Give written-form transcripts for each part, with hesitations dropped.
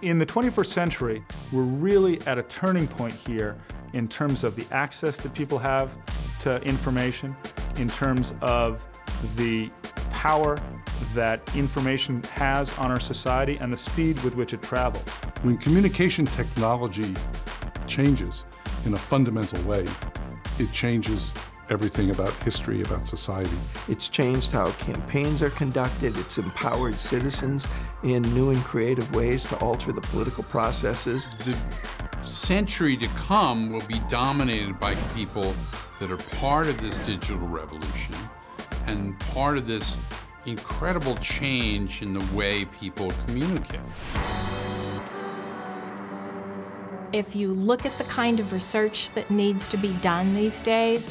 In the 21st century, we're really at a turning point here in terms of the access that people have to information, in terms of the power that information has on our society and the speed with which it travels. When communication technology changes in a fundamental way, it changes everything about history, about society. It's changed how campaigns are conducted. It's empowered citizens in new and creative ways to alter the political processes. The century to come will be dominated by people that are part of this digital revolution and part of this incredible change in the way people communicate. If you look at the kind of research that needs to be done these days,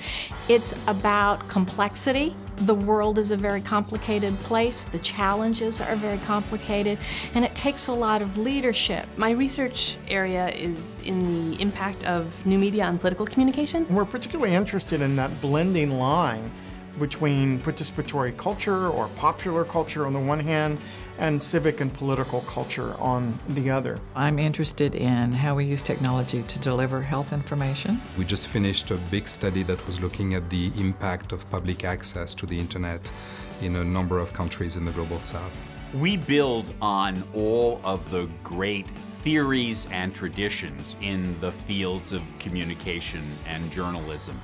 it's about complexity. The world is a very complicated place. The challenges are very complicated, and it takes a lot of leadership. My research area is in the impact of new media on political communication. We're particularly interested in that blending line between participatory culture or popular culture on the one hand and civic and political culture on the other. I'm interested in how we use technology to deliver health information. We just finished a big study that was looking at the impact of public access to the internet in a number of countries in the Global South. We build on all of the great theories and traditions in the fields of communication and journalism.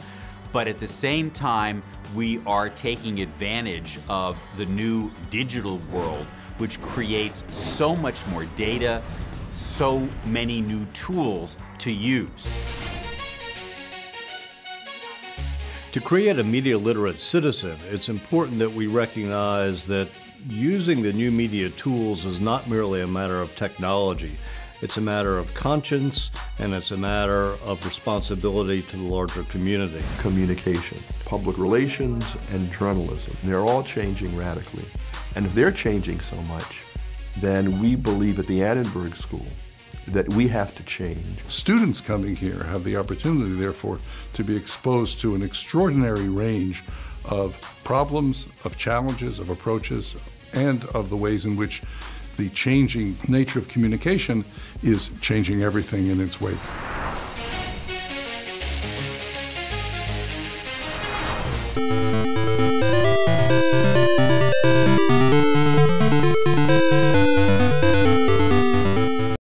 But at the same time, we are taking advantage of the new digital world, which creates so much more data, so many new tools to use. To create a media literate citizen, it's important that we recognize that using the new media tools is not merely a matter of technology. It's a matter of conscience, and it's a matter of responsibility to the larger community. Communication, public relations, and journalism, they're all changing radically. And if they're changing so much, then we believe at the Annenberg School that we have to change. Students coming here have the opportunity, therefore, to be exposed to an extraordinary range of problems, of challenges, of approaches, and of the ways in which the changing nature of communication is changing everything in its wake.